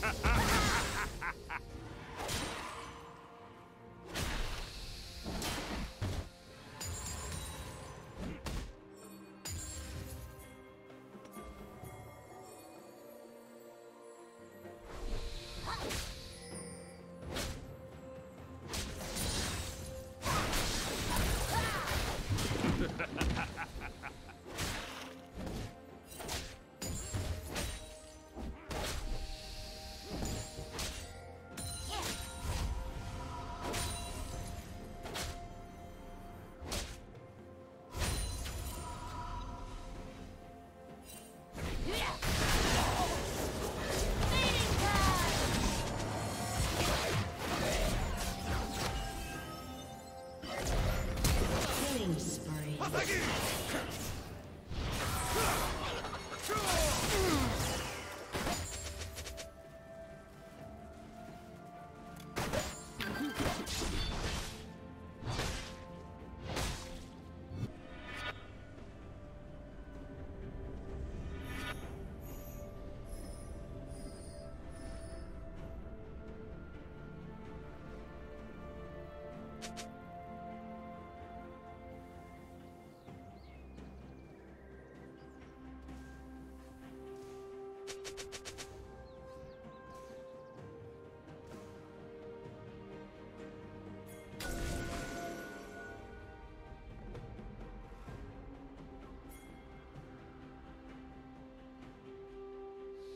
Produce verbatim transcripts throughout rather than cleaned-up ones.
Ha ha ha!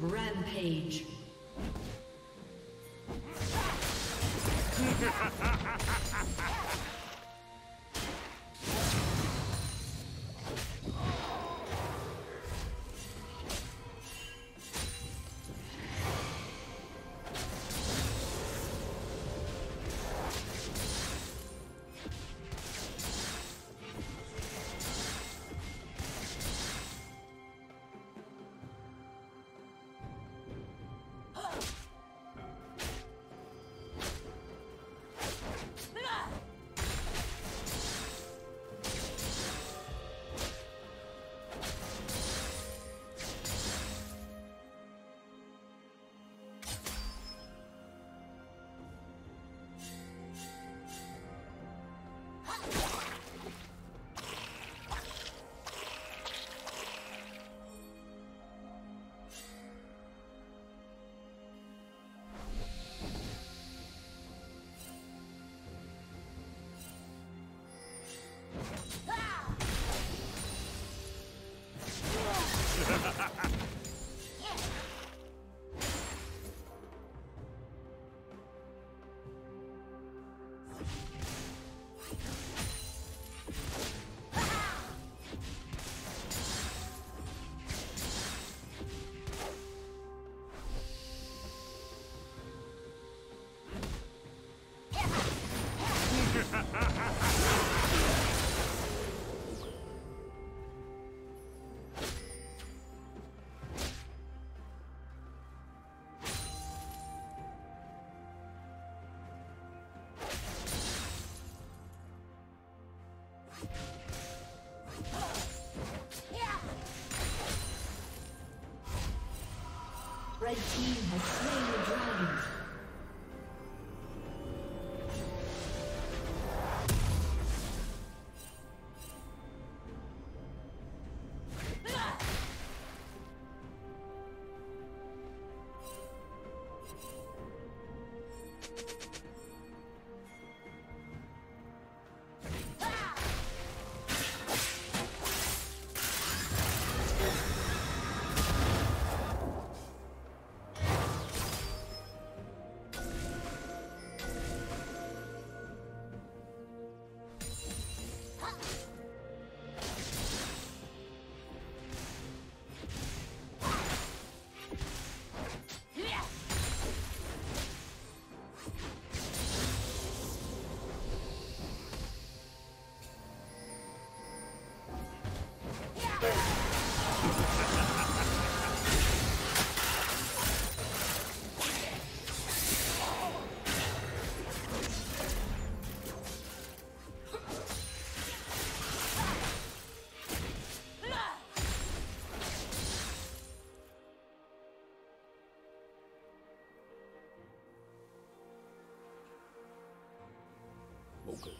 Rampage. Red team has slain the dragon. Okay.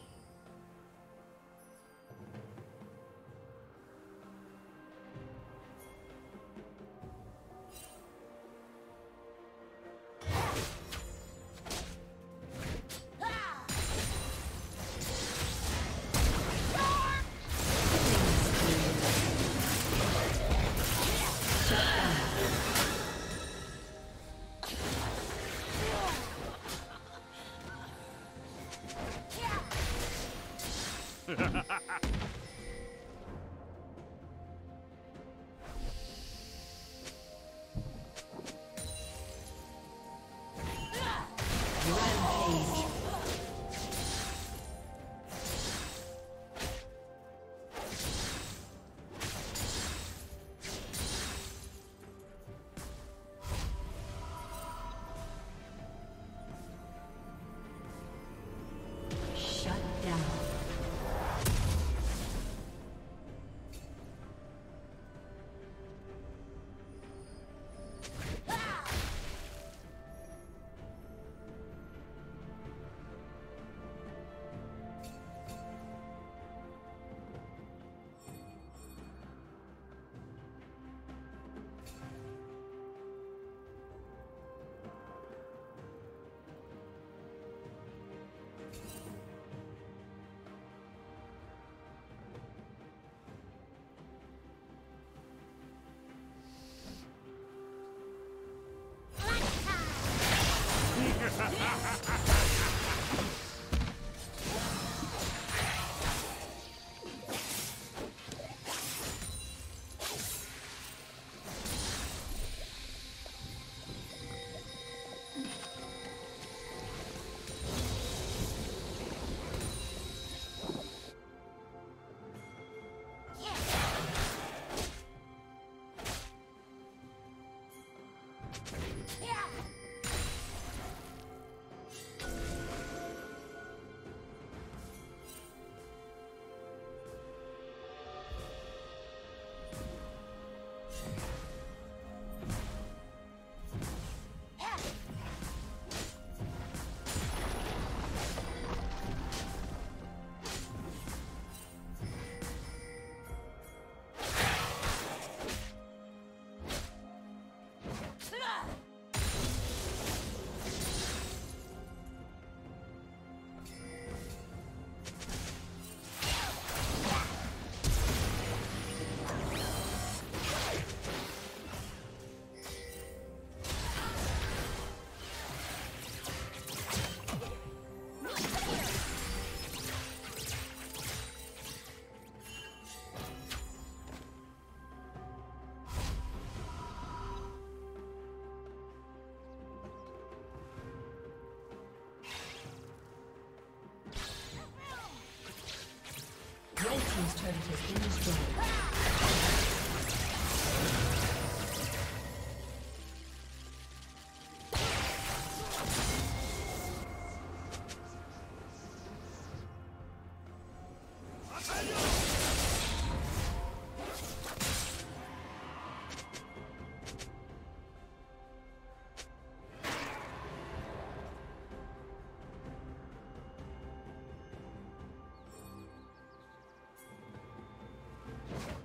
turret has been destroyed.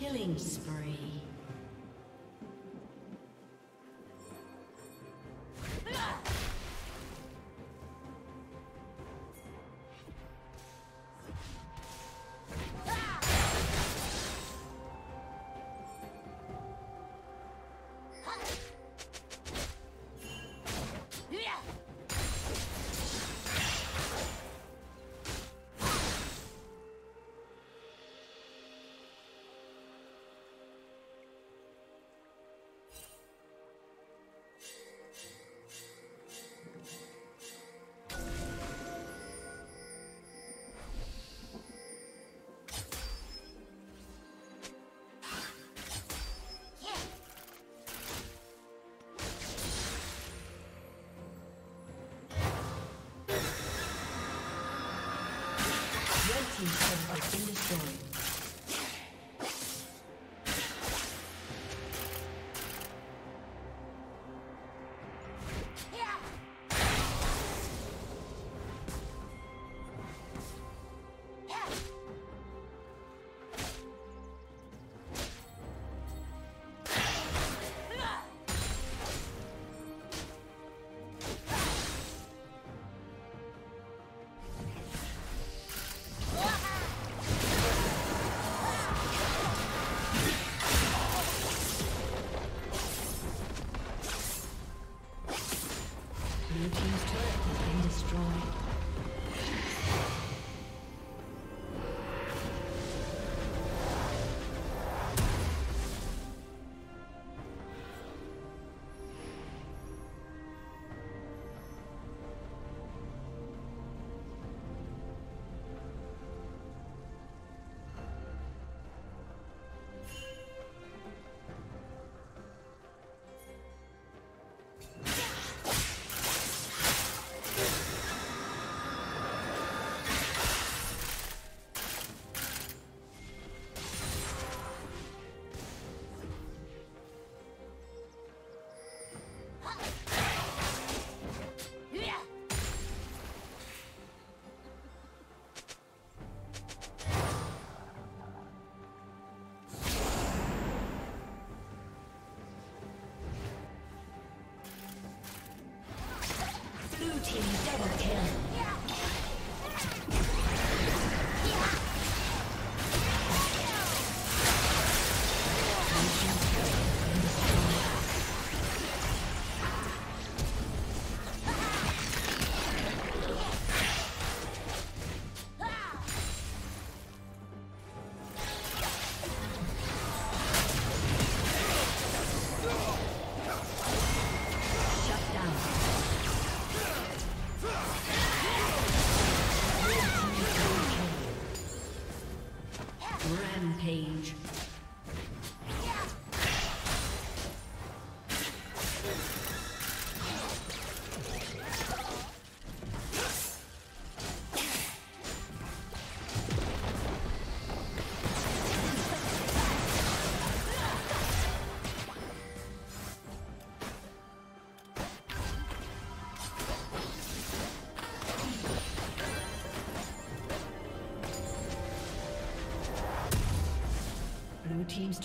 Killing spree. Team has been destroyed. Team double kill. Rampage. Team's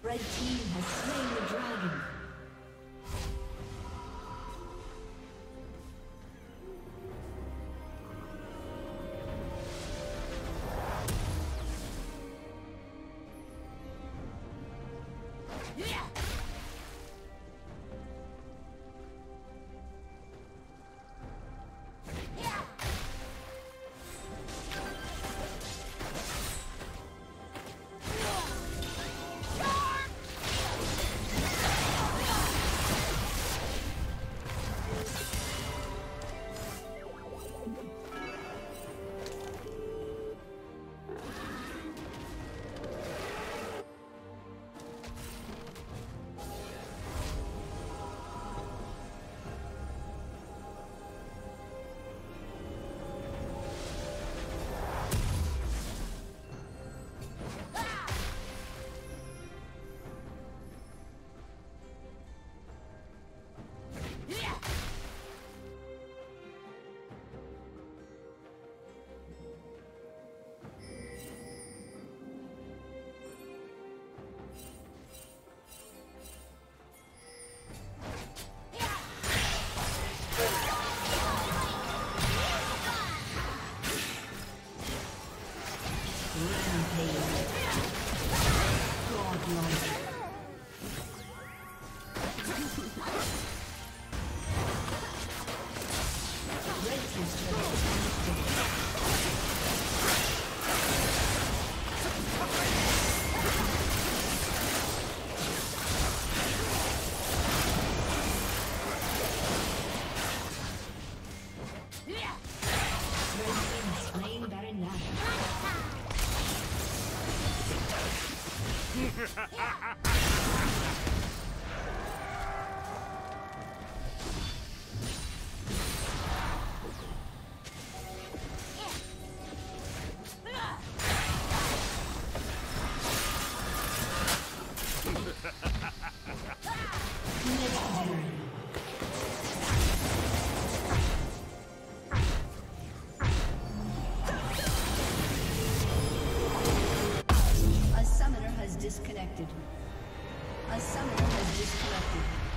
Red team has slain the dragon. A summoner has disconnected.